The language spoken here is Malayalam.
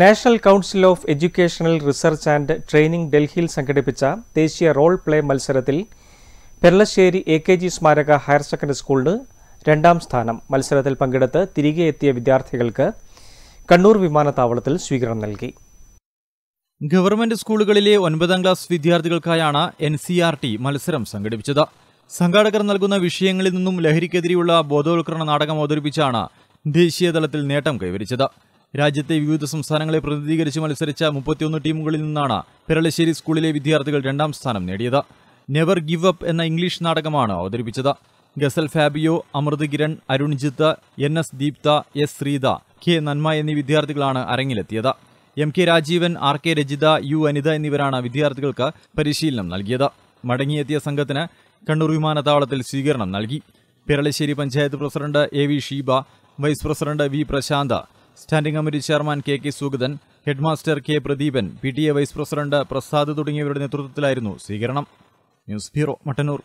National council of educational research and training ഡൽഹിയിൽ സംഘടിപ്പിച്ച ദേശീയ റോൾ പ്ലേ മത്സരത്തിൽ പെരളശ്ശേരി എകെജി സ്മാരക ഹയർ സെക്കൻഡറി സ്കൂളിന് രണ്ടാം സ്ഥാനം. മത്സരത്തിൽ പങ്കെടുത്ത് തിരികെ എത്തിയ വിദ്യാർത്ഥികൾക്ക് കണ്ണൂർ വിമാനത്താവളത്തിൽ സ്വീകരണം നൽകി. ഗവൺമെന്റ് സ്കൂളുകളിലെ 9ാം ക്ലാസ് വിദ്യാർത്ഥികൾക്കായാണ് NCERT മത്സരം സംഘടിപ്പിച്ചത്. സംഘാടകർ നൽകുന്ന വിഷയങ്ങളിൽ നിന്നും ലഹരിക്കെതിരെയുള്ള ബോധവൽക്കരണ നാടകം അവതരിപ്പിച്ചാണ് ദേശീയതലത്തിൽ നേട്ടം കൈവരിച്ചത്. രാജ്യത്തെ വിവിധ സംസ്ഥാനങ്ങളെ പ്രതിനിധീകരിച്ച് മത്സരിച്ച 31 ടീമുകളിൽ നിന്നാണ് പെരളശ്ശേരി സ്കൂളിലെ വിദ്യാർത്ഥികൾ രണ്ടാം സ്ഥാനം നേടിയത്. നെവർ ഗിവ് അപ്പ് എന്ന ഇംഗ്ലീഷ് നാടകമാണ് അവതരിപ്പിച്ചത്. ഗസൽ Fabio, Amrit Kiran, Arunjith, NS Deeptha, S Sreetha, K Nanma എന്നീ വിദ്യാർത്ഥികളാണ് അരങ്ങിലെത്തിയത്. MK Rajeevan, RK Rajitha, U Anitha എന്നിവരാണ് വിദ്യാർത്ഥികൾക്ക് പരിശീലനം നൽകിയത്. മടങ്ങിയെത്തിയ സംഘത്തിന് കണ്ണൂർ വിമാനത്താവളത്തിൽ സ്വീകരണം നൽകി. Peralassery panchayat president AV Sheeba, vice president V Prasanth, standing committee chairman K. Sugudan, headmaster K. Pradeepan, PTA vice president Prasad തുടങ്ങിയവരുടെ നേതൃത്വത്തിലായിരുന്നു സ്വീകരണം. News bureau, Mattannur.